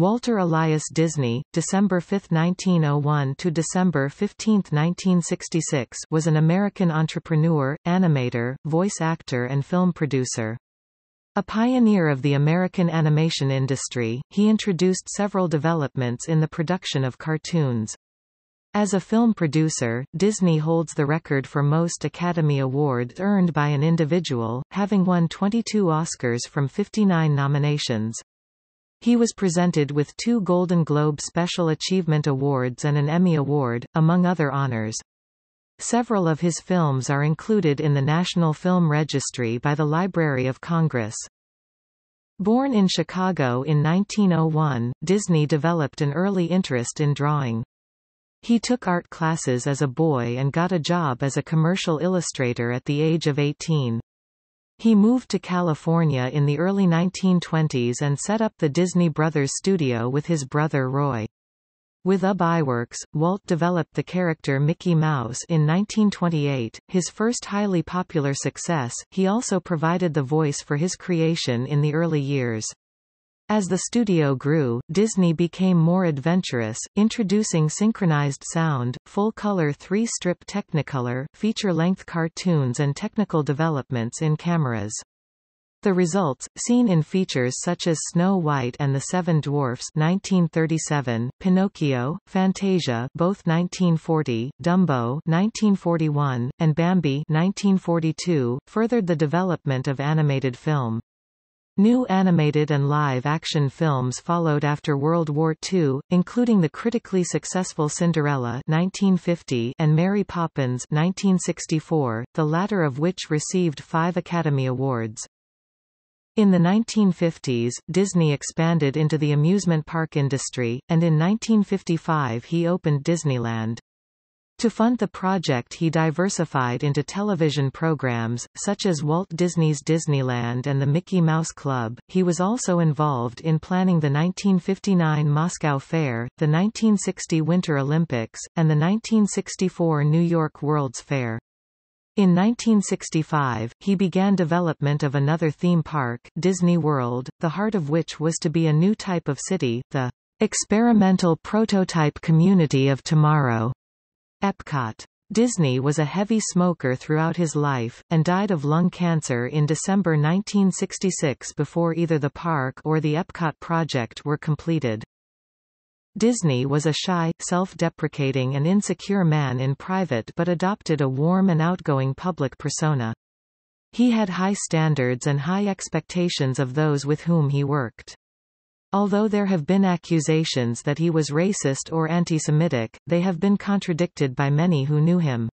Walter Elias Disney, December 5, 1901 to December 15, 1966, was an American entrepreneur, animator, voice actor and film producer. A pioneer of the American animation industry, he introduced several developments in the production of cartoons. As a film producer, Disney holds the record for most Academy Awards earned by an individual, having won 22 Oscars from 59 nominations. He was presented with 2 Golden Globe Special Achievement Awards and an Emmy Award, among other honors. Several of his films are included in the National Film Registry by the Library of Congress. Born in Chicago in 1901, Disney developed an early interest in drawing. He took art classes as a boy and got a job as a commercial illustrator at the age of 18. He moved to California in the early 1920s and set up the Disney Brothers studio with his brother Roy. With Ub Iwerks, Walt developed the character Mickey Mouse in 1928, his first highly popular success. He also provided the voice for his creation in the early years. As the studio grew, Disney became more adventurous, introducing synchronized sound, full-color 3-strip Technicolor, feature-length cartoons and technical developments in cameras. The results, seen in features such as Snow White and the Seven Dwarfs 1937, Pinocchio, Fantasia both 1940, Dumbo 1941, and Bambi 1942, furthered the development of animated film. New animated and live-action films followed after World War II, including the critically successful Cinderella 1950 and Mary Poppins 1964, the latter of which received 5 Academy Awards. In the 1950s, Disney expanded into the amusement park industry, and in 1955 he opened Disneyland. To fund the project he diversified into television programs, such as Walt Disney's Disneyland and the Mickey Mouse Club. He was also involved in planning the 1959 Moscow Fair, the 1960 Winter Olympics, and the 1964 New York World's Fair. In 1965, he began development of another theme park, Disney World, the heart of which was to be a new type of city, the experimental prototype community of tomorrow. Epcot. Disney was a heavy smoker throughout his life, and died of lung cancer in December 1966 before either the park or the Epcot project were completed. Disney was a shy, self-deprecating and insecure man in private but adopted a warm and outgoing public persona. He had high standards and high expectations of those with whom he worked. Although there have been accusations that he was racist or anti-Semitic, they have been contradicted by many who knew him.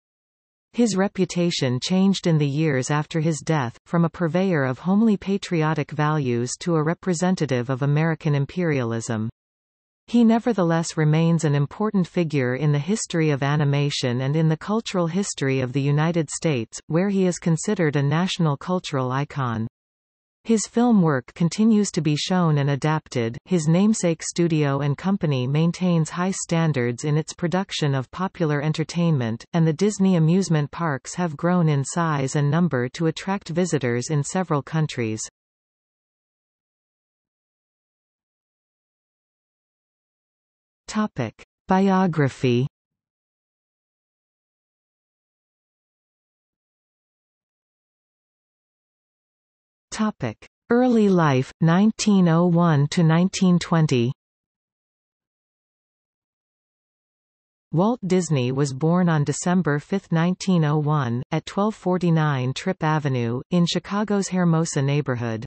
His reputation changed in the years after his death, from a purveyor of homely patriotic values to a representative of American imperialism. He nevertheless remains an important figure in the history of animation and in the cultural history of the United States, where he is considered a national cultural icon. His film work continues to be shown and adapted. His namesake studio and company maintains high standards in its production of popular entertainment, and the Disney amusement parks have grown in size and number to attract visitors in several countries. Topic: Biography. Topic: Early life 1901 to 1920. Walt Disney was born on December 5, 1901, at 1249 Tripp Avenue in Chicago's Hermosa neighborhood.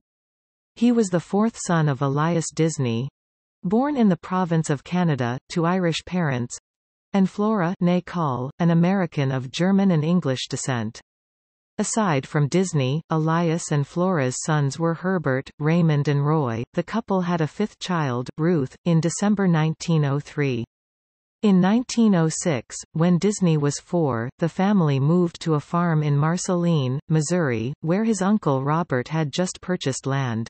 He was the fourth son of Elias Disney, born in the province of Canada to Irish parents, and Flora née Call, an American of German and English descent. Aside from Disney, Elias and Flora's sons were Herbert, Raymond and Roy. The couple had a fifth child, Ruth, in December 1903. In 1906, when Disney was 4, the family moved to a farm in Marceline, Missouri, where his uncle Robert had just purchased land.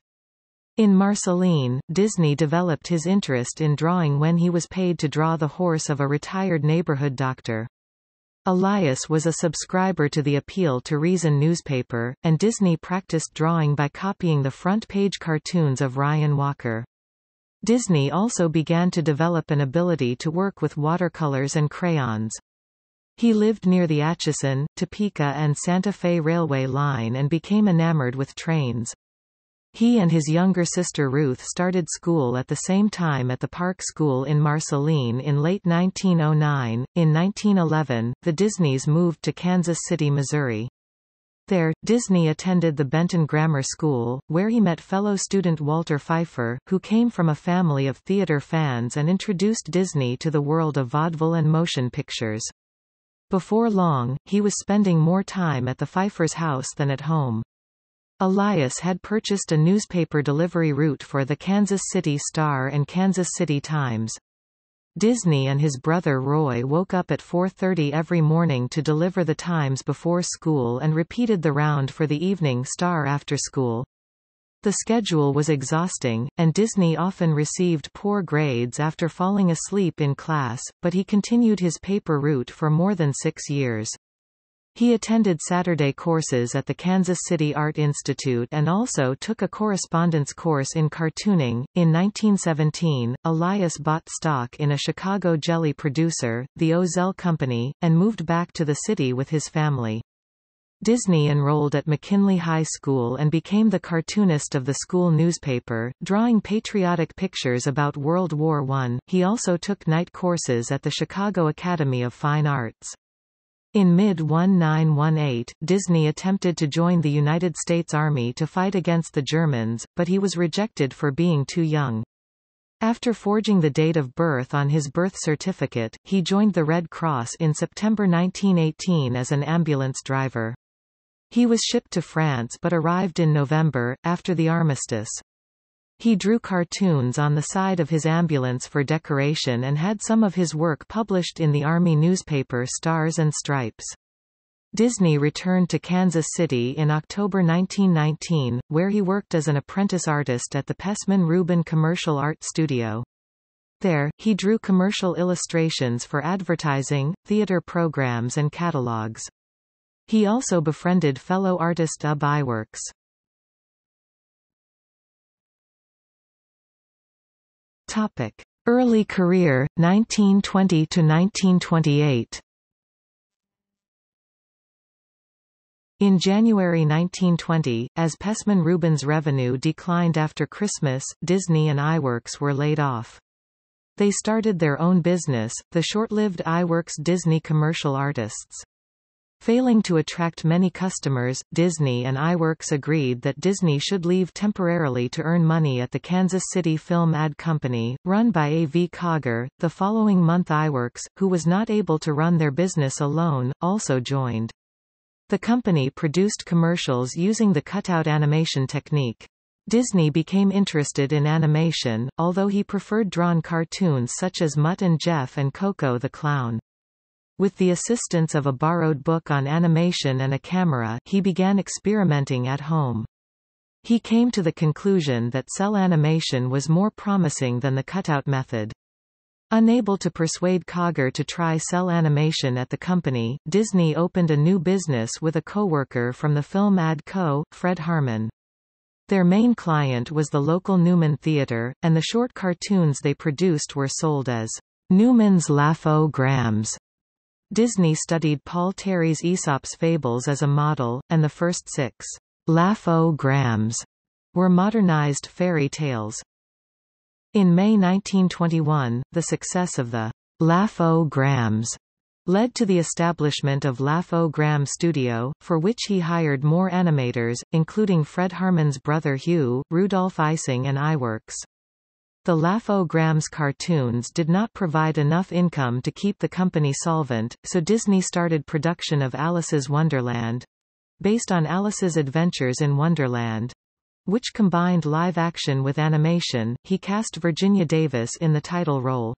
In Marceline, Disney developed his interest in drawing when he was paid to draw the horse of a retired neighborhood doctor. Elias was a subscriber to the Appeal to Reason newspaper, and Disney practiced drawing by copying the front-page cartoons of Ryan Walker. Disney also began to develop an ability to work with watercolors and crayons. He lived near the Atchison, Topeka and Santa Fe Railway line and became enamored with trains. He and his younger sister Ruth started school at the same time at the Park School in Marceline in late 1909. In 1911, the Disneys moved to Kansas City, Missouri. There, Disney attended the Benton Grammar School, where he met fellow student Walter Pfeiffer, who came from a family of theater fans and introduced Disney to the world of vaudeville and motion pictures. Before long, he was spending more time at the Pfeiffer's house than at home. Elias had purchased a newspaper delivery route for the Kansas City Star and Kansas City Times. Disney and his brother Roy woke up at 4:30 every morning to deliver the Times before school and repeated the round for the evening Star after school. The schedule was exhausting, and Disney often received poor grades after falling asleep in class, but he continued his paper route for more than 6 years. He attended Saturday courses at the Kansas City Art Institute and also took a correspondence course in cartooning. In 1917, Elias bought stock in a Chicago jelly producer, the Ozell Company, and moved back to the city with his family. Disney enrolled at McKinley High School and became the cartoonist of the school newspaper, drawing patriotic pictures about World War I. He also took night courses at the Chicago Academy of Fine Arts. In mid-1918, Disney attempted to join the United States Army to fight against the Germans, but he was rejected for being too young. After forging the date of birth on his birth certificate, he joined the Red Cross in September 1918 as an ambulance driver. He was shipped to France but arrived in November, after the armistice. He drew cartoons on the side of his ambulance for decoration and had some of his work published in the Army newspaper Stars and Stripes. Disney returned to Kansas City in October 1919, where he worked as an apprentice artist at the Pessman Rubin Commercial Art Studio. There, he drew commercial illustrations for advertising, theater programs and catalogs. He also befriended fellow artist Ub Iwerks. Topic. Early career, 1920–1928. In January 1920, as Pessman Rubin's revenue declined after Christmas, Disney and Iwerks were laid off. They started their own business, the short-lived Iwerks Disney Commercial Artists. Failing to attract many customers, Disney and Iwerks agreed that Disney should leave temporarily to earn money at the Kansas City Film Ad Company, run by A.V. Cogger. The following month Iwerks, who was not able to run their business alone, also joined. The company produced commercials using the cutout animation technique. Disney became interested in animation, although he preferred drawn cartoons such as Mutt and Jeff and Coco the Clown. With the assistance of a borrowed book on animation and a camera, he began experimenting at home. He came to the conclusion that cel animation was more promising than the cutout method. Unable to persuade Cogger to try cel animation at the company, Disney opened a new business with a co-worker from the Film Ad Co., Fred Harmon. Their main client was the local Newman Theater, and the short cartoons they produced were sold as Newman's Laugh-O-Grams. Disney studied Paul Terry's Aesop's Fables as a model, and the first 6 Laugh-O-Grams were modernized fairy tales. In May 1921, the success of the Laugh-O-Grams led to the establishment of Laugh-O-Gram Studio, for which he hired more animators, including Fred Harmon's brother Hugh, Rudolph Ising and Iwerks. The Laugh-O-Gram's cartoons did not provide enough income to keep the company solvent, so Disney started production of Alice's Wonderland, based on Alice's Adventures in Wonderland, which combined live action with animation. He cast Virginia Davis in the title role.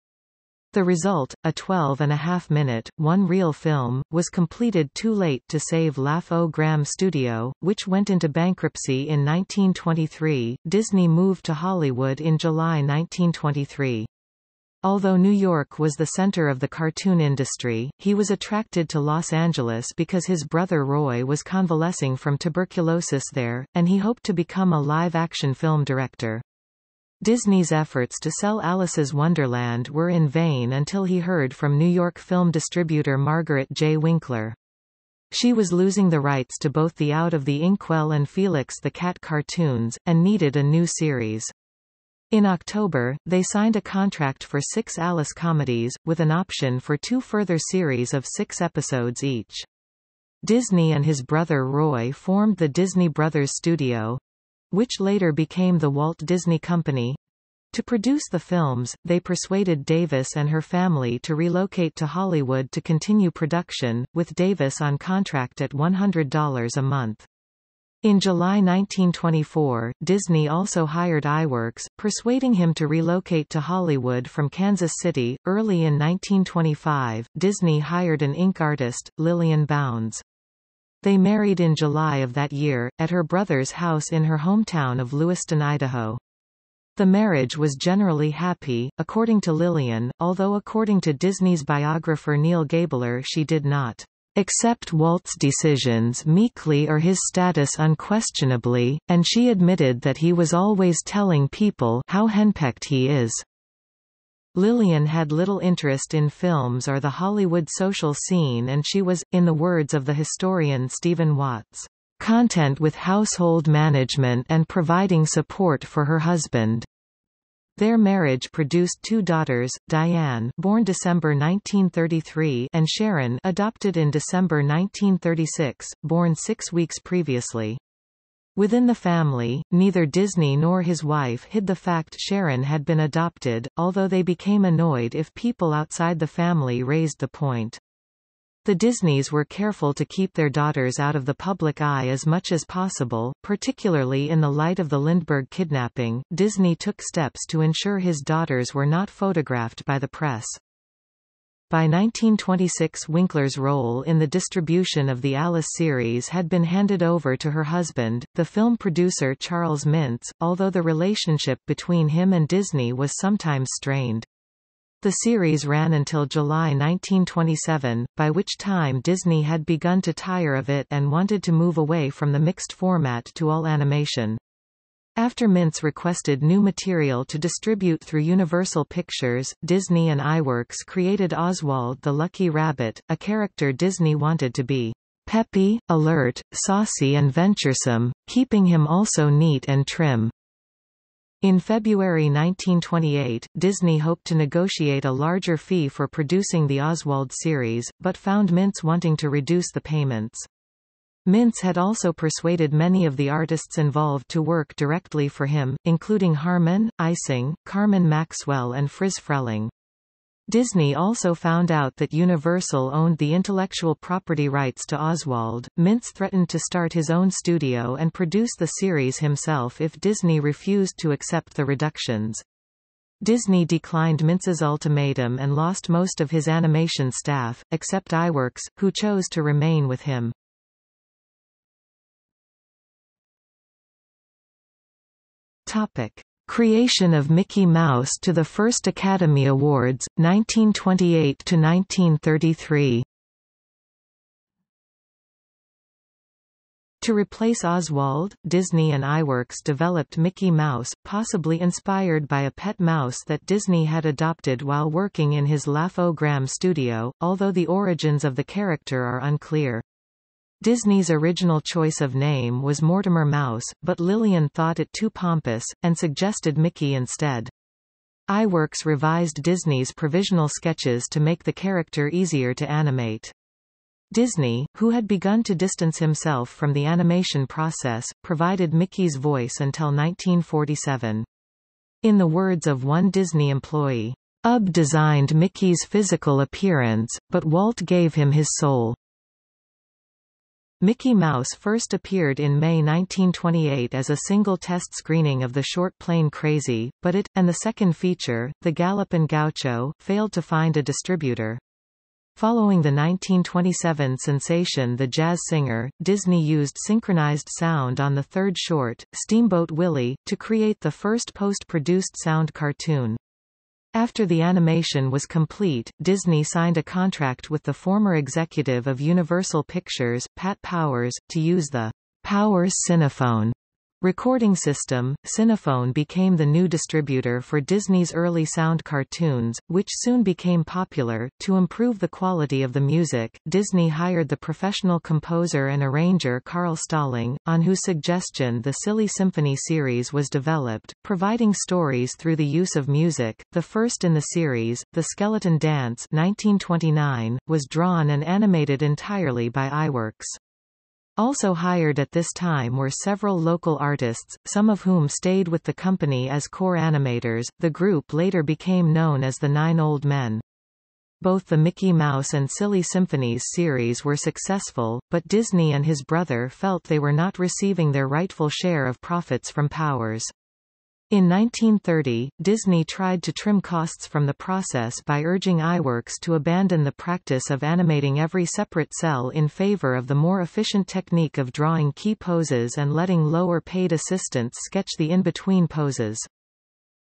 The result, a 12.5-minute, one-reel film, was completed too late to save Laugh-O-Gram Studio, which went into bankruptcy in 1923. Disney moved to Hollywood in July 1923. Although New York was the center of the cartoon industry, he was attracted to Los Angeles because his brother Roy was convalescing from tuberculosis there, and he hoped to become a live-action film director. Disney's efforts to sell Alice's Wonderland were in vain until he heard from New York film distributor Margaret J. Winkler. She was losing the rights to both the Out of the Inkwell and Felix the Cat cartoons, and needed a new series. In October, they signed a contract for 6 Alice comedies, with an option for 2 further series of 6 episodes each. Disney and his brother Roy formed the Disney Brothers Studio, which later became the Walt Disney Company. To produce the films, they persuaded Davis and her family to relocate to Hollywood to continue production, with Davis on contract at $100 a month. In July 1924, Disney also hired Iwerks, persuading him to relocate to Hollywood from Kansas City. Early in 1925, Disney hired an ink artist, Lillian Bounds. They married in July of that year, at her brother's house in her hometown of Lewiston, Idaho. The marriage was generally happy, according to Lillian, although according to Disney's biographer Neil Gabler she did not accept Walt's decisions meekly or his status unquestionably, and she admitted that he was always telling people how henpecked he is. Lillian had little interest in films or the Hollywood social scene, and she was, in the words of the historian Stephen Watts, content with household management and providing support for her husband. Their marriage produced 2 daughters, Diane, born December 1933, and Sharon, adopted in December 1936, born 6 weeks previously. Within the family, neither Disney nor his wife hid the fact Sharon had been adopted, although they became annoyed if people outside the family raised the point. The Disneys were careful to keep their daughters out of the public eye as much as possible, particularly in the light of the Lindbergh kidnapping. Disney took steps to ensure his daughters were not photographed by the press. By 1926, Winkler's role in the distribution of the Alice series had been handed over to her husband, the film producer Charles Mintz, although the relationship between him and Disney was sometimes strained. The series ran until July 1927, by which time Disney had begun to tire of it and wanted to move away from the mixed format to all animation. After Mintz requested new material to distribute through Universal Pictures, Disney and Iwerks created Oswald the Lucky Rabbit, a character Disney wanted to be peppy, alert, saucy and venturesome, keeping him also neat and trim. In February 1928, Disney hoped to negotiate a larger fee for producing the Oswald series, but found Mintz wanting to reduce the payments. Mintz had also persuaded many of the artists involved to work directly for him, including Harmon, Ising, Carmen Maxwell and Friz Freleng. Disney also found out that Universal owned the intellectual property rights to Oswald. Mintz threatened to start his own studio and produce the series himself if Disney refused to accept the reductions. Disney declined Mintz's ultimatum and lost most of his animation staff, except Iwerks, who chose to remain with him. Topic. Creation of Mickey Mouse to the first Academy Awards, 1928–1933. To replace Oswald, Disney and Iwerks developed Mickey Mouse, possibly inspired by a pet mouse that Disney had adopted while working in his Laugh-O-Gram studio, although the origins of the character are unclear. Disney's original choice of name was Mortimer Mouse, but Lillian thought it too pompous, and suggested Mickey instead. Iwerks revised Disney's provisional sketches to make the character easier to animate. Disney, who had begun to distance himself from the animation process, provided Mickey's voice until 1947. In the words of one Disney employee, "Ub designed Mickey's physical appearance, but Walt gave him his soul." Mickey Mouse first appeared in May 1928 as a single test screening of the short Plain Crazy, but it, and the second feature, The Gallopin' Gaucho, failed to find a distributor. Following the 1927 sensation The Jazz Singer, Disney used synchronized sound on the third short, Steamboat Willie, to create the first post-produced sound cartoon. After the animation was complete, Disney signed a contract with the former executive of Universal Pictures, Pat Powers, to use the Powers Cinephone Recording system, Cinephone became the new distributor for Disney's early sound cartoons, which soon became popular. To improve the quality of the music, Disney hired the professional composer and arranger Carl Stalling, on whose suggestion the Silly Symphony series was developed, providing stories through the use of music. The first in the series, The Skeleton Dance (1929), was drawn and animated entirely by Iwerks. Also hired at this time were several local artists, some of whom stayed with the company as core animators. The group later became known as the Nine Old Men. Both the Mickey Mouse and Silly Symphonies series were successful, but Disney and his brother felt they were not receiving their rightful share of profits from Powers. In 1930, Disney tried to trim costs from the process by urging Iwerks to abandon the practice of animating every separate cell in favor of the more efficient technique of drawing key poses and letting lower-paid assistants sketch the in-between poses.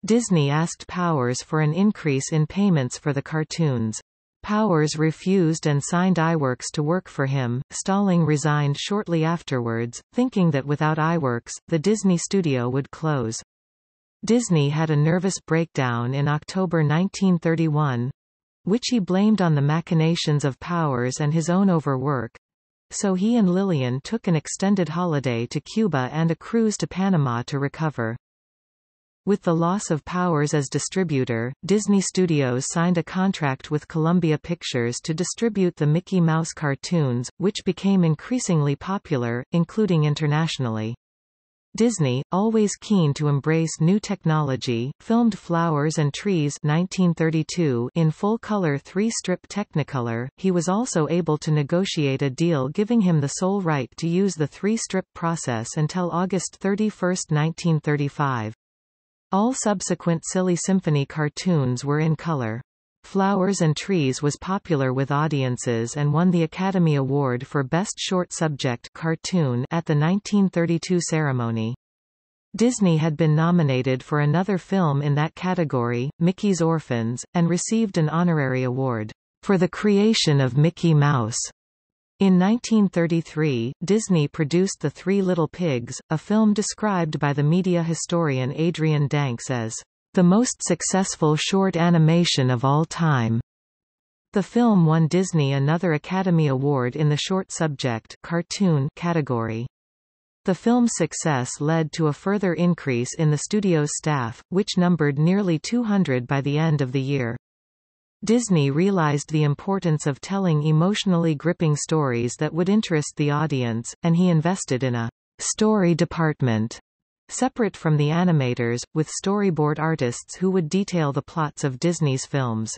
Disney asked Powers for an increase in payments for the cartoons. Powers refused and signed Iwerks to work for him. Stalling resigned shortly afterwards, thinking that without Iwerks, the Disney studio would close. Disney had a nervous breakdown in October 1931, which he blamed on the machinations of Powers and his own overwork, so he and Lillian took an extended holiday to Cuba and a cruise to Panama to recover. With the loss of Powers as distributor, Disney Studios signed a contract with Columbia Pictures to distribute the Mickey Mouse cartoons, which became increasingly popular, including internationally. Disney, always keen to embrace new technology, filmed Flowers and Trees (1932) in full-color three-strip Technicolor. He was also able to negotiate a deal giving him the sole right to use the three-strip process until August 31, 1935. All subsequent Silly Symphony cartoons were in color. Flowers and Trees was popular with audiences and won the Academy Award for Best Short Subject Cartoon at the 1932 ceremony. Disney had been nominated for another film in that category, Mickey's Orphans, and received an honorary award for the creation of Mickey Mouse. In 1933, Disney produced The Three Little Pigs, a film described by the media historian Adrian Danks as the most successful short animation of all time. The film won Disney another Academy Award in the short subject cartoon category. The film's success led to a further increase in the studio's staff, which numbered nearly 200 by the end of the year. Disney realized the importance of telling emotionally gripping stories that would interest the audience, and he invested in a story department separate from the animators, with storyboard artists who would detail the plots of Disney's films.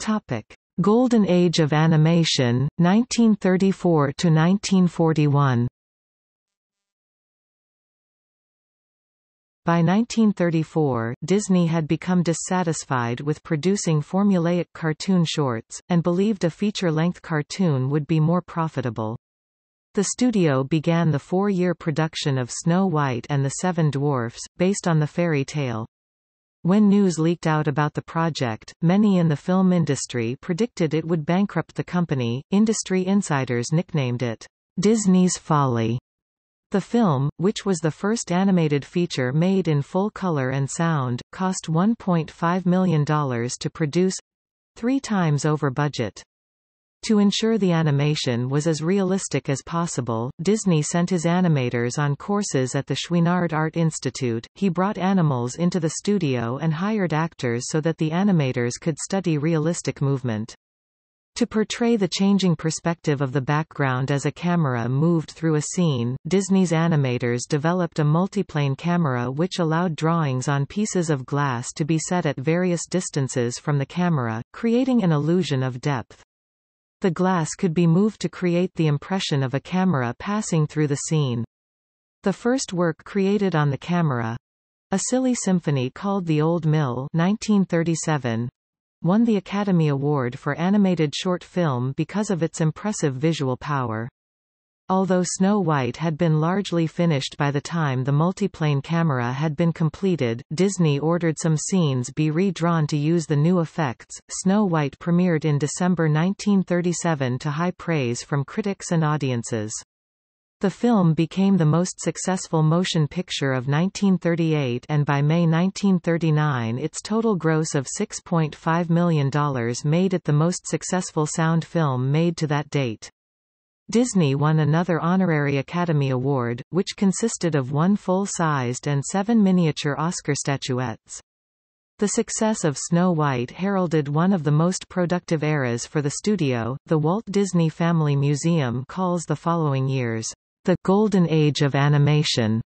Topic: Golden Age of Animation, 1934 to 1941. By 1934, Disney had become dissatisfied with producing formulaic cartoon shorts, and believed a feature-length cartoon would be more profitable. The studio began the four-year production of Snow White and the Seven Dwarfs, based on the fairy tale. When news leaked out about the project, many in the film industry predicted it would bankrupt the company. Industry insiders nicknamed it, Disney's Folly. The film, which was the first animated feature made in full color and sound, cost $1.5 million to produce, 3 times over budget. To ensure the animation was as realistic as possible, Disney sent his animators on courses at the Chouinard Art Institute. He brought animals into the studio and hired actors so that the animators could study realistic movement. To portray the changing perspective of the background as a camera moved through a scene, Disney's animators developed a multiplane camera which allowed drawings on pieces of glass to be set at various distances from the camera, creating an illusion of depth. The glass could be moved to create the impression of a camera passing through the scene. The first work created on the camera, a Silly Symphony called The Old Mill (1937), won the Academy Award for Animated Short Film because of its impressive visual power. Although Snow White had been largely finished by the time the multiplane camera had been completed, Disney ordered some scenes be redrawn to use the new effects. Snow White premiered in December 1937 to high praise from critics and audiences. The film became the most successful motion picture of 1938, and by May 1939 its total gross of $6.5 million made it the most successful sound film made to that date. Disney won another honorary Academy Award, which consisted of one full-sized and 7 miniature Oscar statuettes. The success of Snow White heralded one of the most productive eras for the studio. The Walt Disney Family Museum calls the following years the Golden Age of Animation.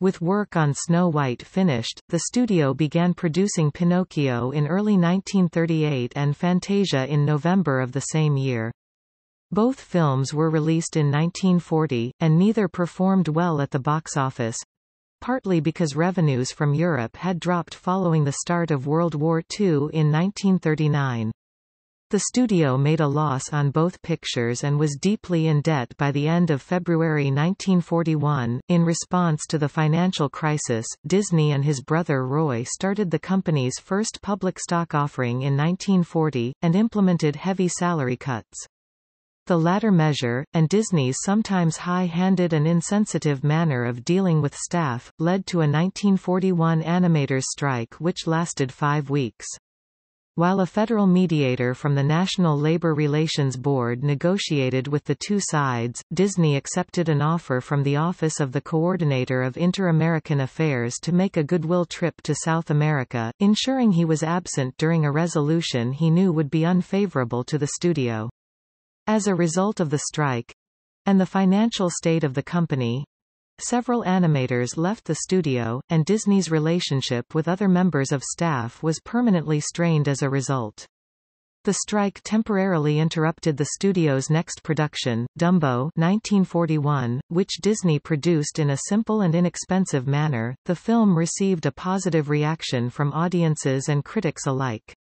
With work on Snow White finished, the studio began producing Pinocchio in early 1938 and Fantasia in November of the same year. Both films were released in 1940, and neither performed well at the box office, partly because revenues from Europe had dropped following the start of World War II in 1939. The studio made a loss on both pictures and was deeply in debt by the end of February 1941. In response to the financial crisis, Disney and his brother Roy started the company's first public stock offering in 1940, and implemented heavy salary cuts. The latter measure, and Disney's sometimes high-handed and insensitive manner of dealing with staff, led to a 1941 animators' strike which lasted 5 weeks. While a federal mediator from the National Labor Relations Board negotiated with the two sides, Disney accepted an offer from the Office of the Coordinator of Inter-American Affairs to make a goodwill trip to South America, ensuring he was absent during a resolution he knew would be unfavorable to the studio. As a result of the strike, and the financial state of the company, several animators left the studio, and Disney's relationship with other members of staff was permanently strained as a result. The strike temporarily interrupted the studio's next production, Dumbo 1941, which Disney produced in a simple and inexpensive manner. The film received a positive reaction from audiences and critics alike.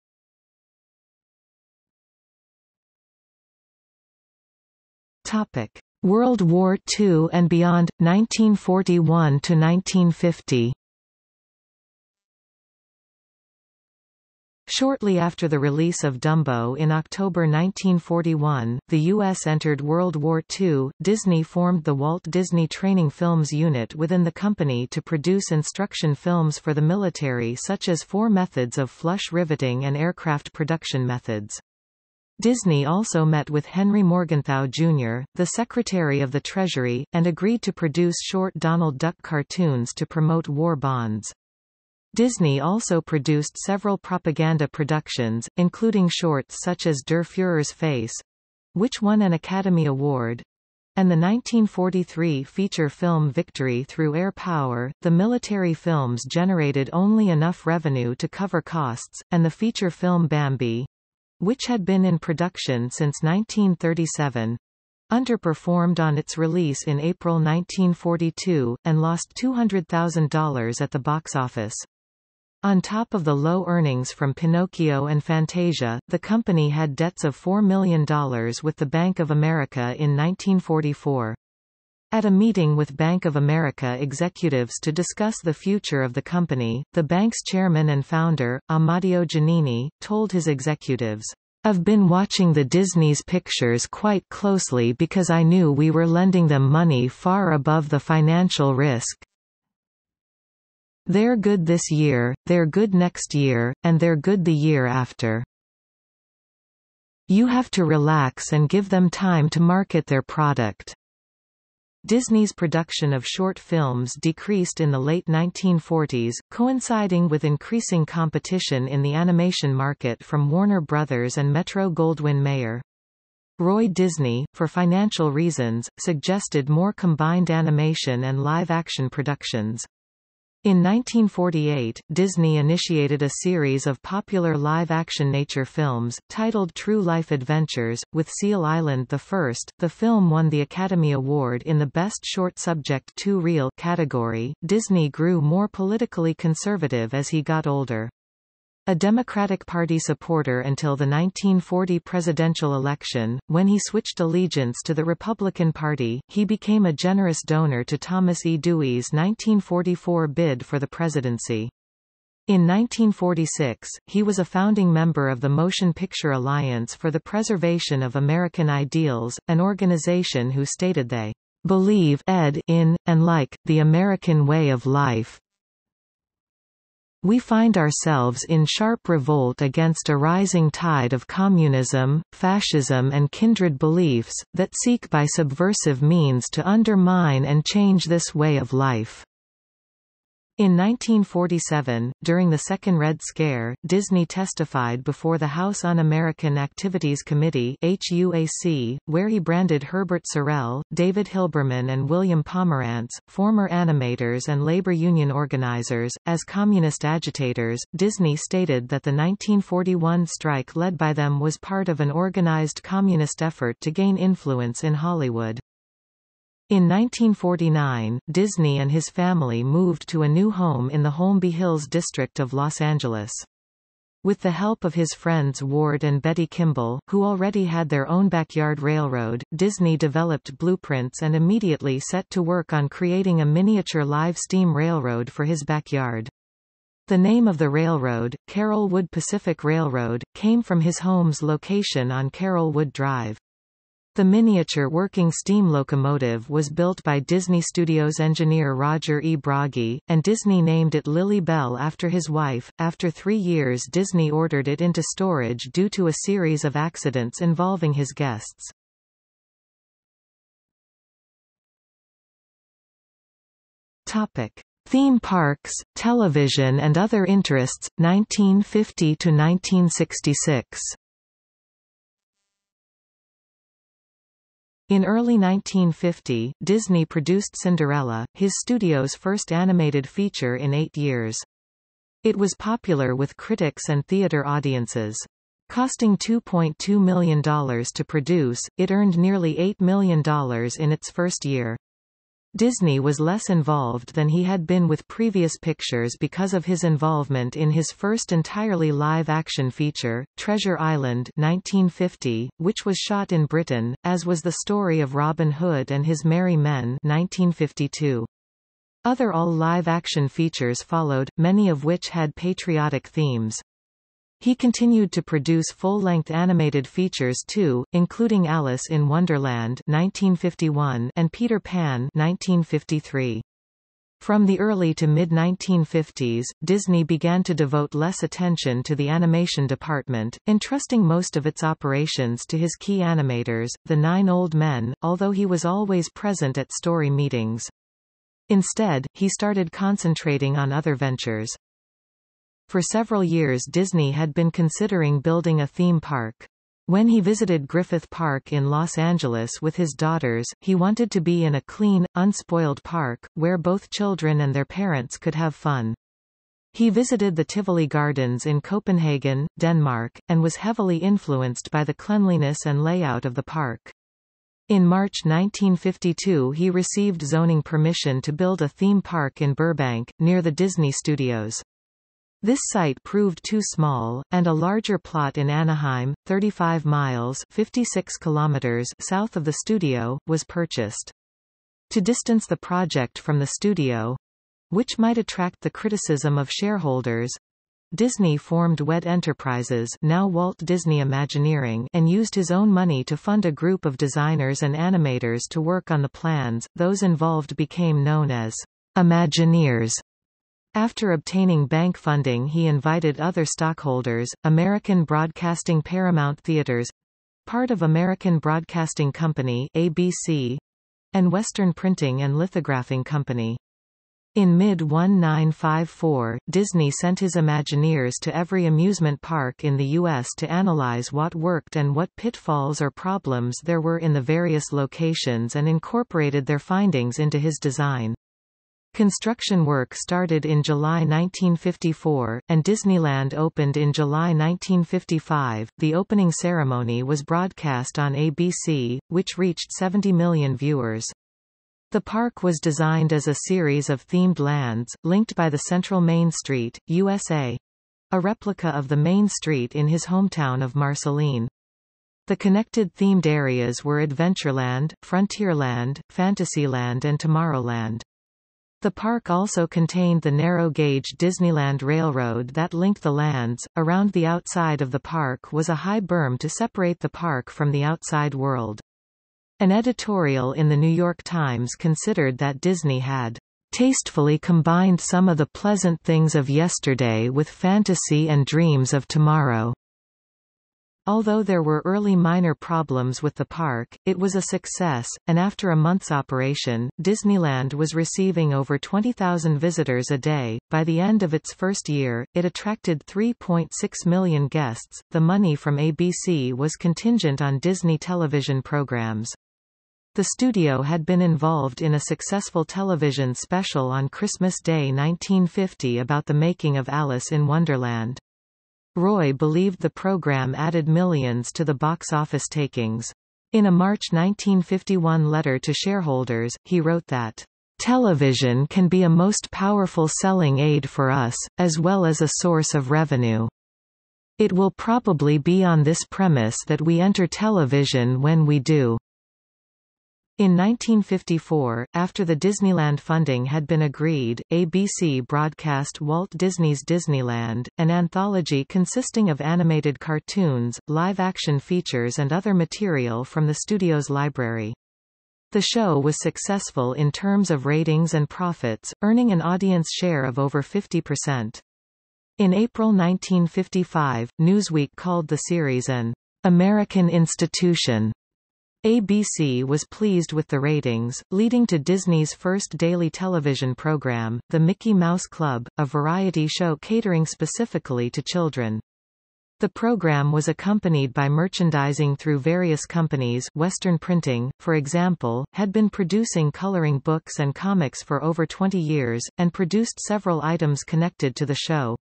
World War II and beyond, 1941–1950. Shortly after the release of Dumbo in October 1941, the U.S. entered World War II. Disney formed the Walt Disney Training Films Unit within the company to produce instruction films for the military, such as 4 methods of flush riveting and aircraft production methods. Disney also met with Henry Morgenthau, Jr., the Secretary of the Treasury, and agreed to produce short Donald Duck cartoons to promote war bonds. Disney also produced several propaganda productions, including shorts such as Der Führer's Face, which won an Academy Award, and the 1943 feature film Victory Through Air Power. The military films generated only enough revenue to cover costs, and the feature film Bambi, which had been in production since 1937, underperformed on its release in April 1942, and lost $200,000 at the box office. On top of the low earnings from Pinocchio and Fantasia, the company had debts of $4 million with the Bank of America in 1944. At a meeting with Bank of America executives to discuss the future of the company, the bank's chairman and founder, Amadio Giannini, told his executives, "I've been watching the Disney's pictures quite closely because I knew we were lending them money far above the financial risk. They're good this year, they're good next year, and they're good the year after. You have to relax and give them time to market their product." Disney's production of short films decreased in the late 1940s, coinciding with increasing competition in the animation market from Warner Brothers and Metro-Goldwyn-Mayer. Roy Disney, for financial reasons, suggested more combined animation and live-action productions. In 1948, Disney initiated a series of popular live-action nature films, titled True Life Adventures, with Seal Island the first. The film won the Academy Award in the Best Short Subject to Reel category. Disney grew more politically conservative as he got older. A Democratic Party supporter until the 1940 presidential election, when he switched allegiance to the Republican Party, he became a generous donor to Thomas E. Dewey's 1944 bid for the presidency. In 1946, he was a founding member of the Motion Picture Alliance for the Preservation of American Ideals, an organization who stated they believe in, and like, the American way of life. We find ourselves in sharp revolt against a rising tide of communism, fascism and kindred beliefs, that seek by subversive means to undermine and change this way of life. In 1947, during the Second Red Scare, Disney testified before the House Un-American Activities Committee (HUAC), where he branded Herbert Sorrell, David Hilberman and William Pomerantz, former animators and labor union organizers, as communist agitators. Disney stated that the 1941 strike led by them was part of an organized communist effort to gain influence in Hollywood. In 1949, Disney and his family moved to a new home in the Holmby Hills district of Los Angeles. With the help of his friends Ward and Betty Kimball, who already had their own backyard railroad, Disney developed blueprints and immediately set to work on creating a miniature live steam railroad for his backyard. The name of the railroad, Carrollwood Pacific Railroad, came from his home's location on Carrollwood Drive. The miniature working steam locomotive was built by Disney Studios engineer Roger E. Broggi, and Disney named it Lily Bell after his wife. After 3 years, Disney ordered it into storage due to a series of accidents involving his guests. Topic: Theme parks, television, and other interests, 1950 to 1966. In early 1950, Disney produced Cinderella, his studio's first animated feature in 8 years. It was popular with critics and theater audiences. Costing $2.2 million to produce, it earned nearly $8 million in its first year. Disney was less involved than he had been with previous pictures because of his involvement in his first entirely live-action feature, Treasure Island 1950, which was shot in Britain, as was the story of Robin Hood and his Merry Men 1952. Other all-live-action features followed, many of which had patriotic themes. He continued to produce full-length animated features too, including Alice in Wonderland 1951 and Peter Pan 1953. From the early to mid-1950s, Disney began to devote less attention to the animation department, entrusting most of its operations to his key animators, the Nine Old Men, although he was always present at story meetings. Instead, he started concentrating on other ventures. For several years Disney had been considering building a theme park. When he visited Griffith Park in Los Angeles with his daughters, he wanted to be in a clean, unspoiled park, where both children and their parents could have fun. He visited the Tivoli Gardens in Copenhagen, Denmark, and was heavily influenced by the cleanliness and layout of the park. In March 1952 he received zoning permission to build a theme park in Burbank, near the Disney Studios. This site proved too small, and a larger plot in Anaheim, 35 miles (56 kilometers) south of the studio, was purchased. To distance the project from the studio, which might attract the criticism of shareholders, Disney formed WED Enterprises, now Walt Disney Imagineering, and used his own money to fund a group of designers and animators to work on the plans. Those involved became known as Imagineers. After obtaining bank funding he invited other stockholders, American Broadcasting Paramount Theaters, part of American Broadcasting Company ABC, and Western Printing and Lithographing Company. In mid-1954, Disney sent his Imagineers to every amusement park in the U.S. to analyze what worked and what pitfalls or problems there were in the various locations and incorporated their findings into his design. Construction work started in July 1954, and Disneyland opened in July 1955. The opening ceremony was broadcast on ABC, which reached 70 million viewers. The park was designed as a series of themed lands, linked by the Central Main Street, USA. a replica of the main street in his hometown of Marceline. The connected themed areas were Adventureland, Frontierland, Fantasyland and Tomorrowland. The park also contained the narrow-gauge Disneyland Railroad that linked the lands. Around the outside of the park was a high berm to separate the park from the outside world. An editorial in the New York Times considered that Disney had tastefully combined some of the pleasant things of yesterday with fantasy and dreams of tomorrow. Although there were early minor problems with the park, it was a success, and after a month's operation, Disneyland was receiving over 20,000 visitors a day. By the end of its first year, it attracted 3.6 million guests. The money from ABC was contingent on Disney television programs. The studio had been involved in a successful television special on Christmas Day 1950 about the making of Alice in Wonderland. Roy believed the program added millions to the box office takings. In a March 1951 letter to shareholders, he wrote that, "Television can be a most powerful selling aid for us, as well as a source of revenue. It will probably be on this premise that we enter television when we do." In 1954, after the Disneyland funding had been agreed, ABC broadcast Walt Disney's Disneyland, an anthology consisting of animated cartoons, live-action features and other material from the studio's library. The show was successful in terms of ratings and profits, earning an audience share of over 50%. In April 1955, Newsweek called the series an American institution. ABC was pleased with the ratings, leading to Disney's first daily television program, The Mickey Mouse Club, a variety show catering specifically to children. The program was accompanied by merchandising through various companies. Western Printing, for example, had been producing coloring books and comics for over 20 years, and produced several items connected to the show.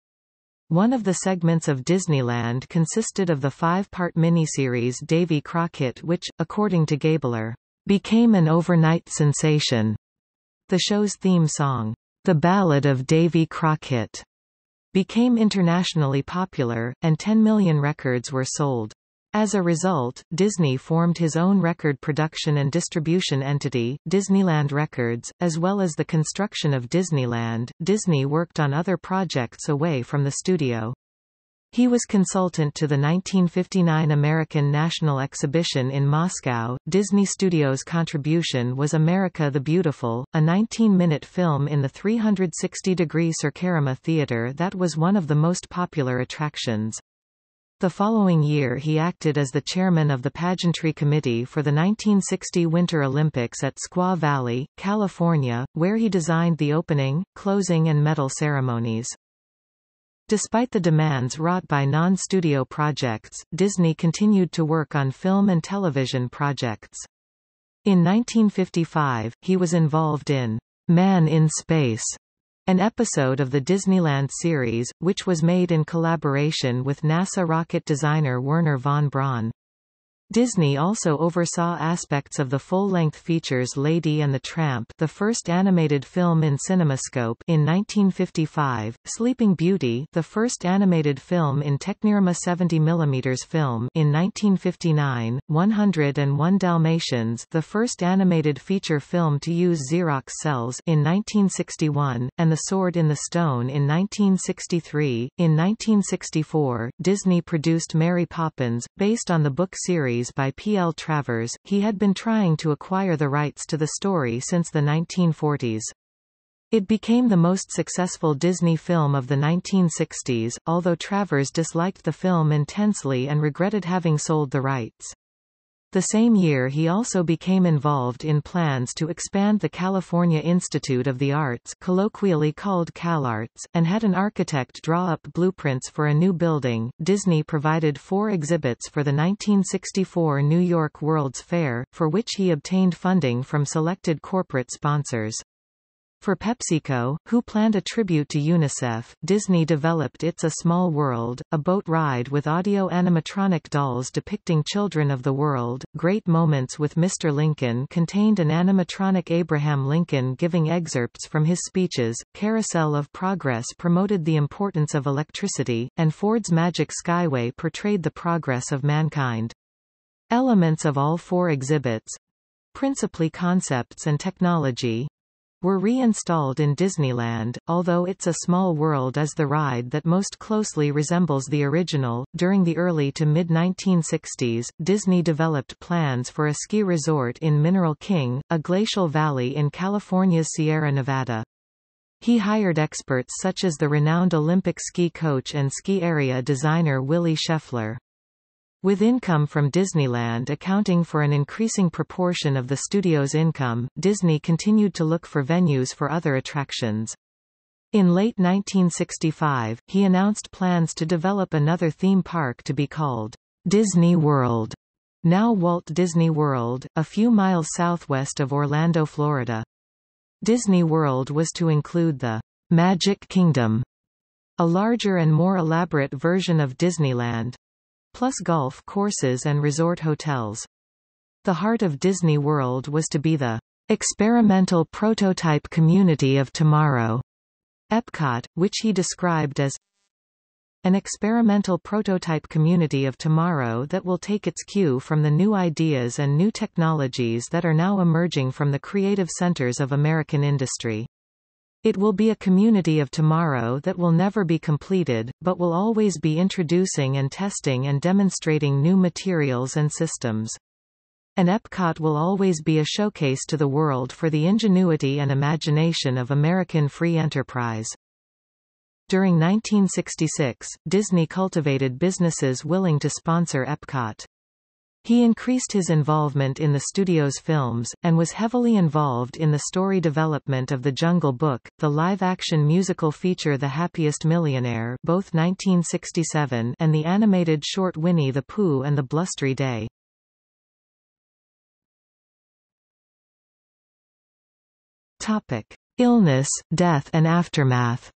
One of the segments of Disneyland consisted of the five-part miniseries Davy Crockett, which, according to Gabler, became an overnight sensation. The show's theme song, The Ballad of Davy Crockett, became internationally popular, and 10 million records were sold. As a result, Disney formed his own record production and distribution entity, Disneyland Records. As well as the construction of Disneyland, Disney worked on other projects away from the studio. He was consultant to the 1959 American National Exhibition in Moscow. Disney Studios' contribution was America the Beautiful, a 19-minute film in the 360-degree Circarama Theater that was one of the most popular attractions. The following year he acted as the chairman of the pageantry committee for the 1960 Winter Olympics at Squaw Valley, California, where he designed the opening, closing and medal ceremonies. Despite the demands wrought by non-studio projects, Disney continued to work on film and television projects. In 1955, he was involved in Man in Space, an episode of the Disneyland series, which was made in collaboration with NASA rocket designer Werner von Braun. Disney also oversaw aspects of the full-length features Lady and the Tramp, the first animated film in CinemaScope in 1955, Sleeping Beauty, the first animated film in Technirama 70mm film in 1959, 101 Dalmatians, the first animated feature film to use Xerox cells in 1961, and The Sword in the Stone in 1963. In 1964, Disney produced Mary Poppins, based on the book series by P. L. Travers. He had been trying to acquire the rights to the story since the 1940s. It became the most successful Disney film of the 1960s, although Travers disliked the film intensely and regretted having sold the rights. The same year he also became involved in plans to expand the California Institute of the Arts, colloquially called CalArts, and had an architect draw up blueprints for a new building. Disney provided 4 exhibits for the 1964 New York World's Fair, for which he obtained funding from selected corporate sponsors. For PepsiCo, who planned a tribute to UNICEF, Disney developed It's a Small World, a boat ride with audio animatronic dolls depicting children of the world. Great Moments with Mr. Lincoln contained an animatronic Abraham Lincoln giving excerpts from his speeches. Carousel of Progress promoted the importance of electricity, and Ford's Magic Skyway portrayed the progress of mankind. Elements of all four exhibits, principally concepts and technology, were reinstalled in Disneyland, although It's a Small World is the ride that most closely resembles the original. During the early to mid-1960s, Disney developed plans for a ski resort in Mineral King, a glacial valley in California's Sierra Nevada. He hired experts such as the renowned Olympic ski coach and ski area designer Willie Scheffler. With income from Disneyland accounting for an increasing proportion of the studio's income, Disney continued to look for venues for other attractions. In late 1965, he announced plans to develop another theme park to be called Disney World, now Walt Disney World, a few miles southwest of Orlando, Florida. Disney World was to include the Magic Kingdom, a larger and more elaborate version of Disneyland, plus golf courses and resort hotels. The heart of Disney World was to be the experimental prototype community of tomorrow. Epcot, which he described as an experimental prototype community of tomorrow that will take its cue from the new ideas and new technologies that are now emerging from the creative centers of American industry. It will be a community of tomorrow that will never be completed, but will always be introducing and testing and demonstrating new materials and systems. And Epcot will always be a showcase to the world for the ingenuity and imagination of American free enterprise. During 1966, Disney cultivated businesses willing to sponsor Epcot. He increased his involvement in the studio's films, and was heavily involved in the story development of The Jungle Book, the live-action musical feature The Happiest Millionaire, both 1967, and the animated short Winnie the Pooh and the Blustery Day. Topic: Illness, death and aftermath.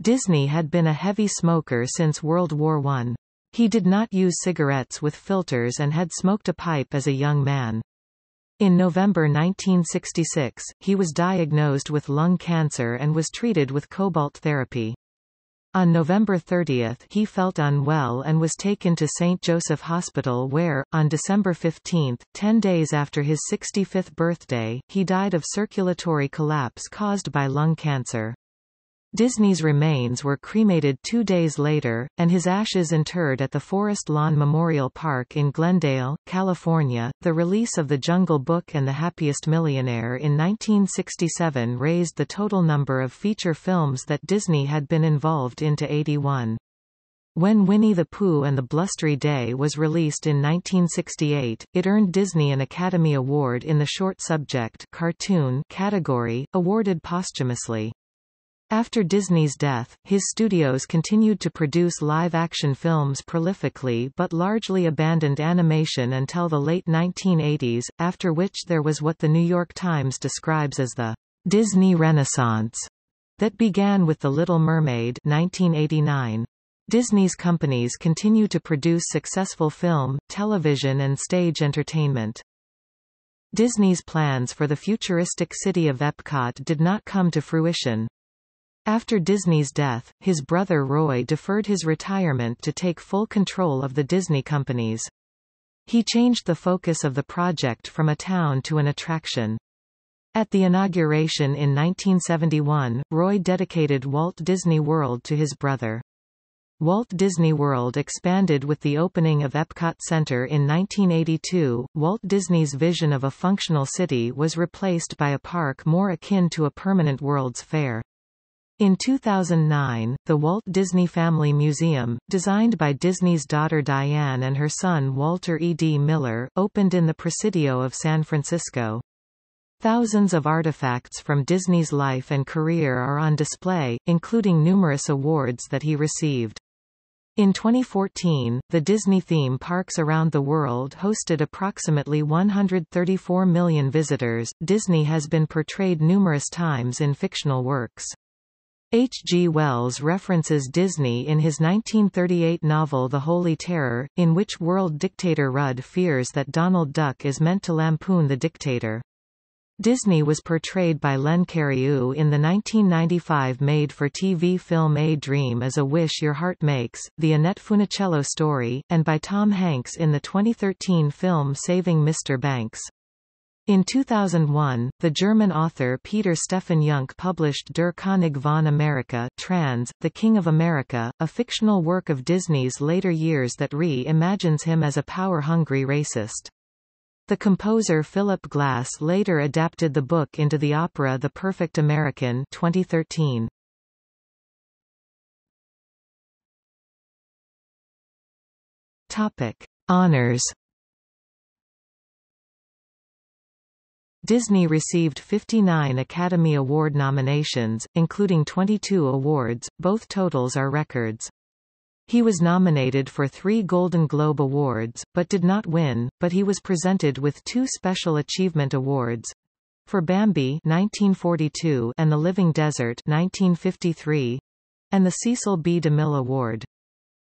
Disney had been a heavy smoker since World War I. He did not use cigarettes with filters and had smoked a pipe as a young man. In November 1966, he was diagnosed with lung cancer and was treated with cobalt therapy. On November 30, he felt unwell and was taken to St. Joseph Hospital where, on December 15, 10 days after his 65th birthday, he died of circulatory collapse caused by lung cancer. Disney's remains were cremated 2 days later, and his ashes interred at the Forest Lawn Memorial Park in Glendale, California. The release of The Jungle Book and The Happiest Millionaire in 1967 raised the total number of feature films that Disney had been involved in to 81. When Winnie the Pooh and the Blustery Day was released in 1968, it earned Disney an Academy Award in the Short Subject Cartoon category, awarded posthumously. After Disney's death, his studios continued to produce live-action films prolifically but largely abandoned animation until the late 1980s, after which there was what the New York Times describes as the Disney Renaissance that began with The Little Mermaid 1989. Disney's companies continue to produce successful film, television and stage entertainment. Disney's plans for the futuristic city of Epcot did not come to fruition. After Disney's death, his brother Roy deferred his retirement to take full control of the Disney companies. He changed the focus of the project from a town to an attraction. At the inauguration in 1971, Roy dedicated Walt Disney World to his brother. Walt Disney World expanded with the opening of Epcot Center in 1982. Walt Disney's vision of a functional city was replaced by a park more akin to a permanent World's Fair. In 2009, the Walt Disney Family Museum, designed by Disney's daughter Diane and her son Walter E. D. Miller, opened in the Presidio of San Francisco. Thousands of artifacts from Disney's life and career are on display, including numerous awards that he received. In 2014, the Disney theme parks around the world hosted approximately 134 million visitors. Disney has been portrayed numerous times in fictional works. H. G. Wells references Disney in his 1938 novel The Holy Terror, in which world dictator Rudd fears that Donald Duck is meant to lampoon the dictator. Disney was portrayed by Len Cariou in the 1995 made-for-TV film A Dream is a Wish Your Heart Makes, The Annette Funicello Story, and by Tom Hanks in the 2013 film Saving Mr. Banks. In 2001, the German author Peter Stephen Jung published Der König von Amerika, trans, The King of America, a fictional work of Disney's later years that re-imagines him as a power-hungry racist. The composer Philip Glass later adapted the book into the opera The Perfect American 2013. Topic: Honors. Disney received 59 Academy Award nominations, including 22 awards, both totals are records. He was nominated for 3 Golden Globe Awards, but did not win, but he was presented with 2 Special Achievement Awards. For Bambi 1942 and The Living Desert 1953, and the Cecil B. DeMille Award.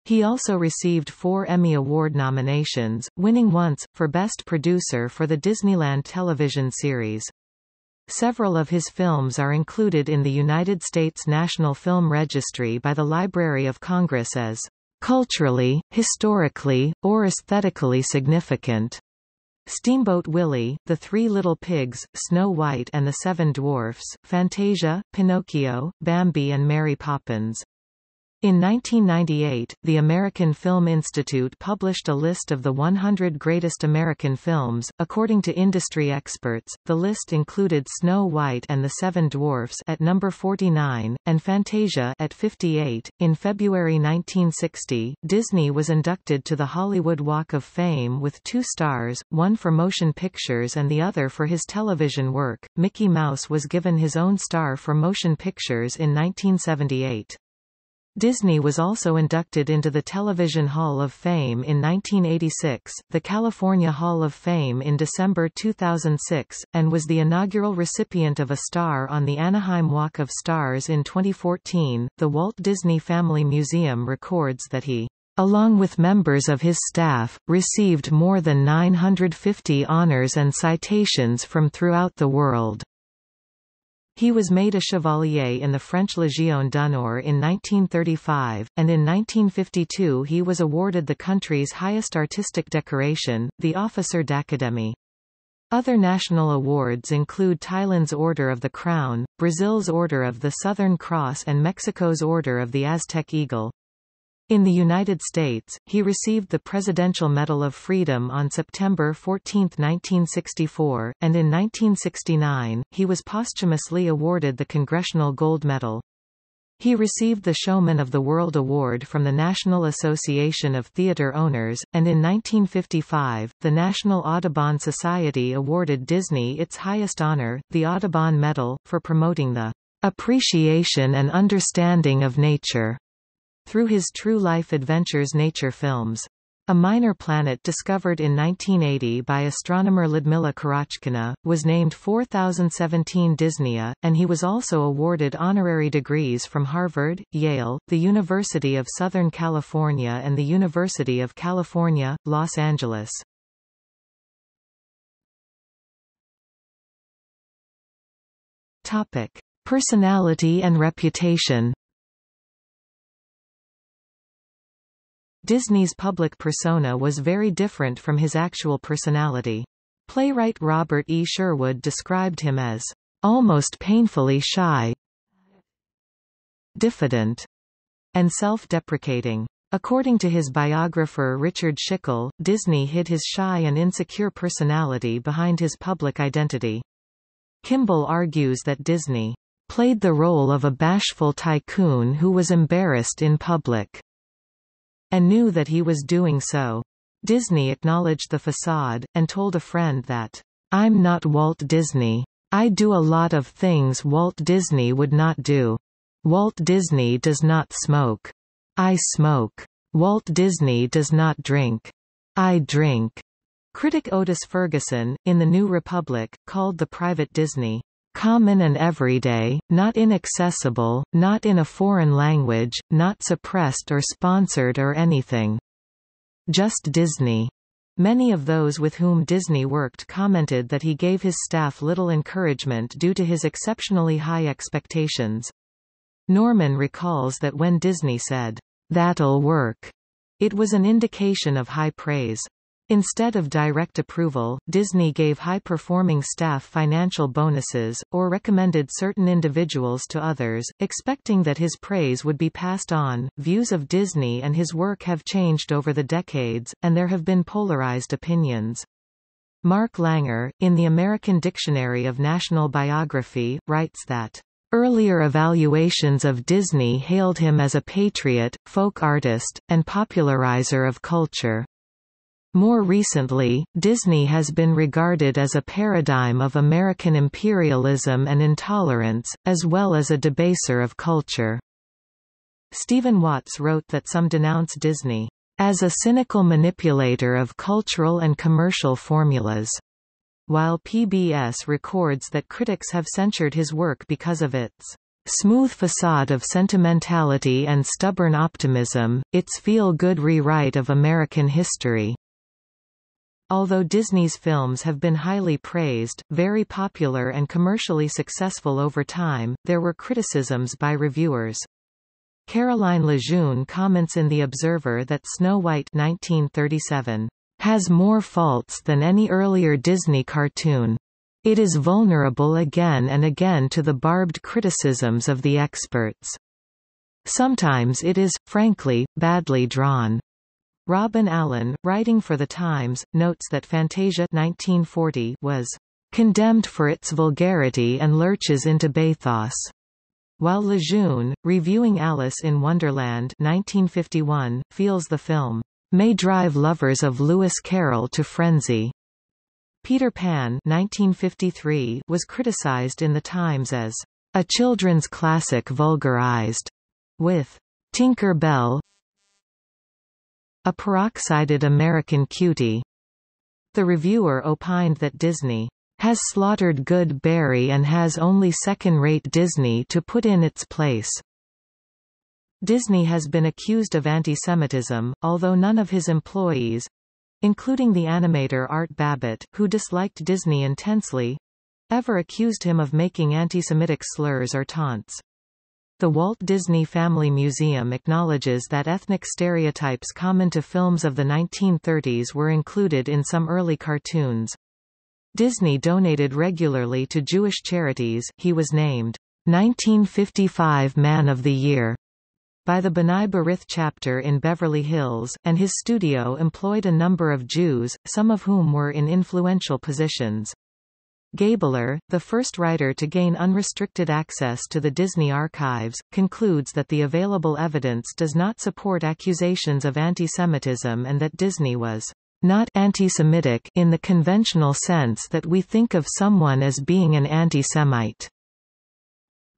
He also received 4 Emmy Award nominations, winning once, for Best Producer for the Disneyland television series. Several of his films are included in the United States National Film Registry by the Library of Congress as culturally, historically, or aesthetically significant. Steamboat Willie, The Three Little Pigs, Snow White and the Seven Dwarfs, Fantasia, Pinocchio, Bambi and Mary Poppins. In 1998, the American Film Institute published a list of the 100 greatest American films. According to industry experts, the list included Snow White and the Seven Dwarfs at number 49, and Fantasia at 58. In February 1960, Disney was inducted to the Hollywood Walk of Fame with 2 stars, one for motion pictures and the other for his television work. Mickey Mouse was given his own star for motion pictures in 1978. Disney was also inducted into the Television Hall of Fame in 1986, the California Hall of Fame in December 2006, and was the inaugural recipient of a star on the Anaheim Walk of Stars in 2014. The Walt Disney Family Museum records that he, along with members of his staff, received more than 950 honors and citations from throughout the world. He was made a Chevalier in the French Légion d'honneur in 1935, and in 1952 he was awarded the country's highest artistic decoration, the Officer d'Académie. Other national awards include Thailand's Order of the Crown, Brazil's Order of the Southern Cross and Mexico's Order of the Aztec Eagle. In the United States, he received the Presidential Medal of Freedom on September 14, 1964, and in 1969, he was posthumously awarded the Congressional Gold Medal. He received the Showman of the World Award from the National Association of Theater Owners, and in 1955, the National Audubon Society awarded Disney its highest honor, the Audubon Medal, for promoting the appreciation and understanding of nature through his True Life Adventures nature films. A minor planet discovered in 1980 by astronomer Lyudmila Karachkina was named 4017 Disneya, and he was also awarded honorary degrees from Harvard, Yale, the University of Southern California and the University of California, Los Angeles. Topic: Personality and reputation. Disney's public persona was very different from his actual personality. Playwright Robert E. Sherwood described him as almost painfully shy, diffident, and self-deprecating. According to his biographer Richard Schickel, Disney hid his shy and insecure personality behind his public identity. Kimball argues that Disney played the role of a bashful tycoon who was embarrassed in public and knew that he was doing so. Disney acknowledged the facade, and told a friend that, "I'm not Walt Disney. I do a lot of things Walt Disney would not do. Walt Disney does not smoke. I smoke. Walt Disney Does Not Drink. I Drink. Critic Otis Ferguson, in The New Republic, called the private Disney common and everyday, not inaccessible, not in a foreign language, not suppressed or sponsored or anything. Just Disney. Many of those with whom Disney worked commented that he gave his staff little encouragement due to his exceptionally high expectations. Norman recalls that when Disney said, "That'll work," it was an indication of high praise. Instead of direct approval, Disney gave high-performing staff financial bonuses, or recommended certain individuals to others, expecting that his praise would be passed on. Views of Disney and his work have changed over the decades, and there have been polarized opinions. Mark Langer, in the American Dictionary of National Biography, writes that earlier evaluations of Disney hailed him as a patriot, folk artist, and popularizer of culture. More recently, Disney has been regarded as a paradigm of American imperialism and intolerance, as well as a debaser of culture. Stephen Watts wrote that some denounce Disney as a cynical manipulator of cultural and commercial formulas, while PBS records that critics have censured his work because of its smooth facade of sentimentality and stubborn optimism, its feel-good rewrite of American history. Although Disney's films have been highly praised, very popular and commercially successful over time, there were criticisms by reviewers. Caroline Lejeune comments in The Observer that Snow White 1937 has more faults than any earlier Disney cartoon. It is vulnerable again and again to the barbed criticisms of the experts. Sometimes it is, frankly, badly drawn. Robin Allen, writing for The Times, notes that Fantasia 1940 was condemned for its vulgarity and lurches into bathos, while Lejeune, reviewing Alice in Wonderland 1951, feels the film may drive lovers of Lewis Carroll to frenzy. Peter Pan 1953 was criticized in The Times as a children's classic vulgarized, with Tinker Bell, a peroxided American cutie. The reviewer opined that Disney has slaughtered good Barry and has only second-rate Disney to put in its place. Disney has been accused of anti-Semitism, although none of his employees, including the animator Art Babbitt, who disliked Disney intensely, ever accused him of making anti-Semitic slurs or taunts. The Walt Disney Family Museum acknowledges that ethnic stereotypes common to films of the 1930s were included in some early cartoons. Disney donated regularly to Jewish charities. He was named 1955 Man of the Year by the B'nai B'rith chapter in Beverly Hills, and his studio employed a number of Jews, some of whom were in influential positions. Gabler, the first writer to gain unrestricted access to the Disney archives, concludes that the available evidence does not support accusations of anti-Semitism and that Disney was not anti-Semitic in the conventional sense that we think of someone as being an anti-Semite.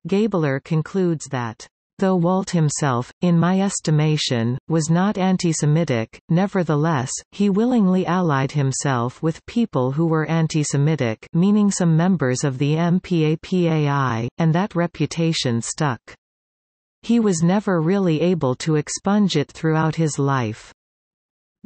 Gabler concludes that, though Walt himself, in my estimation, was not anti-Semitic, nevertheless, he willingly allied himself with people who were anti-Semitic, meaning some members of the MPAPAI, and that reputation stuck. He was never really able to expunge it throughout his life.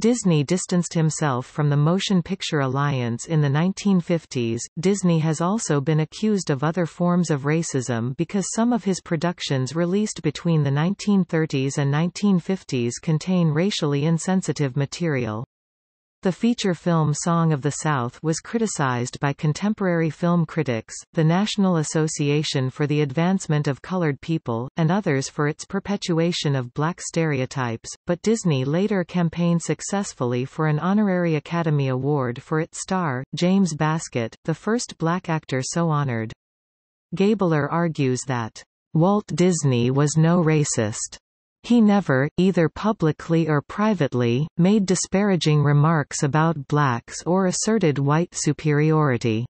Disney distanced himself from the Motion Picture Alliance in the 1950s. Disney has also been accused of other forms of racism because some of his productions released between the 1930s and 1950s contain racially insensitive material. The feature film Song of the South was criticized by contemporary film critics, the National Association for the Advancement of Colored People, and others for its perpetuation of black stereotypes, but Disney later campaigned successfully for an honorary Academy Award for its star, James Baskett, the first black actor so honored. Gabler argues that Walt Disney was no racist. He never, either publicly or privately, made disparaging remarks about blacks or asserted white superiority.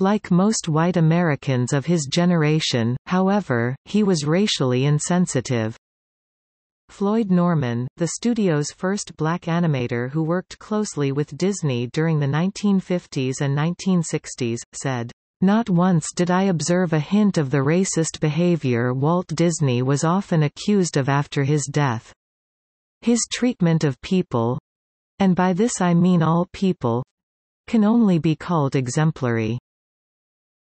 Like most white Americans of his generation, however, he was racially insensitive. Floyd Norman, the studio's first black animator who worked closely with Disney during the 1950s and 1960s, said, "Not once did I observe a hint of the racist behavior Walt Disney was often accused of after his death. His treatment of people, and by this I mean all people, can only be called exemplary."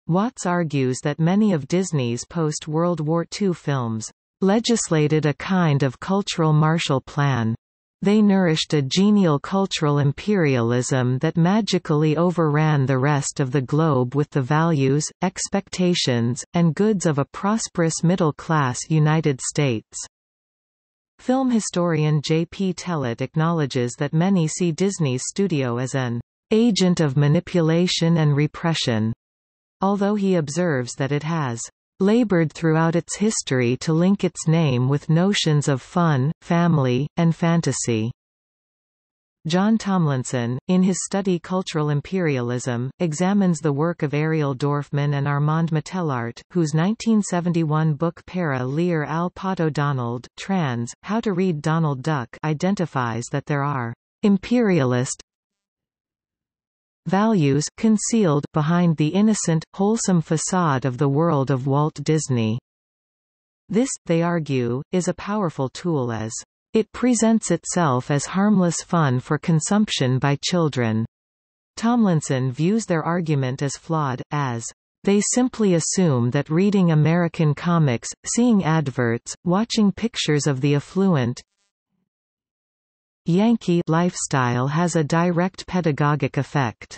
Watts argues that many of Disney's post-World War II films legislated a kind of cultural Marshall Plan. They nourished a genial cultural imperialism that magically overran the rest of the globe with the values, expectations, and goods of a prosperous middle-class United States. Film historian J. P. Tellett acknowledges that many see Disney's studio as an agent of manipulation and repression, although he observes that it has labored throughout its history to link its name with notions of fun, family, and fantasy. John Tomlinson, in his study Cultural Imperialism, examines the work of Ariel Dorfman and Armand Metellart, whose 1971 book Para Lear al Pato Donald, trans, How to Read Donald Duck identifies that there are imperialist values concealed behind the innocent, wholesome facade of the world of Walt Disney. This, they argue, is a powerful tool as it presents itself as harmless fun for consumption by children. Tomlinson views their argument as flawed, as they simply assume that reading American comics, seeing adverts, watching pictures of the affluent Yankee lifestyle has a direct pedagogic effect.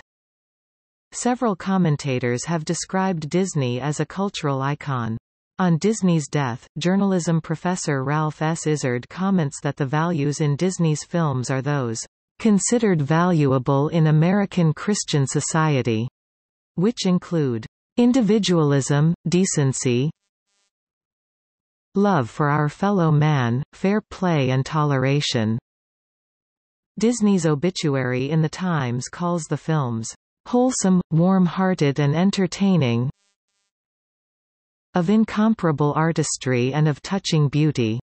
Several commentators have described Disney as a cultural icon. On Disney's death, journalism professor Ralph S. Izzard comments that the values in Disney's films are those considered valuable in American Christian society, which include individualism, decency, love for our fellow man, fair play and toleration. Disney's obituary in The Times calls the films wholesome, warm-hearted and entertaining, of incomparable artistry and of touching beauty.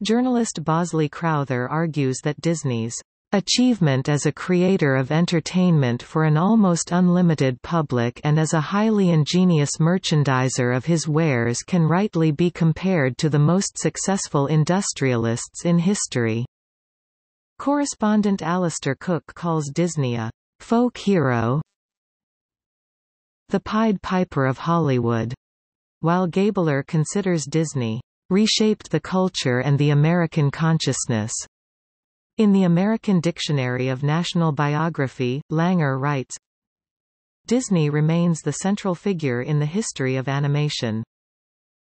Journalist Bosley Crowther argues that Disney's achievement as a creator of entertainment for an almost unlimited public and as a highly ingenious merchandiser of his wares can rightly be compared to the most successful industrialists in history. Correspondent Alistair Cook calls Disney a folk hero, the Pied Piper of Hollywood, while Gabeler considers Disney reshaped the culture and the American consciousness. In the American Dictionary of National Biography, Langer writes, "Disney remains the central figure in the history of animation.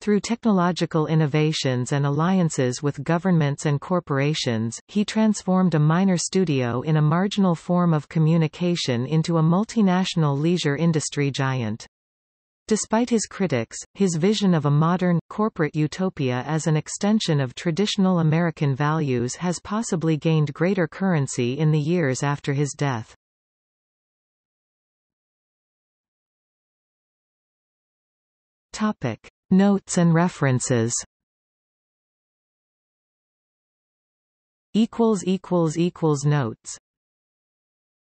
Through technological innovations and alliances with governments and corporations, he transformed a minor studio in a marginal form of communication into a multinational leisure industry giant." Despite his critics, his vision of a modern, corporate utopia as an extension of traditional American values has possibly gained greater currency in the years after his death. Topic: Notes and references. Notes.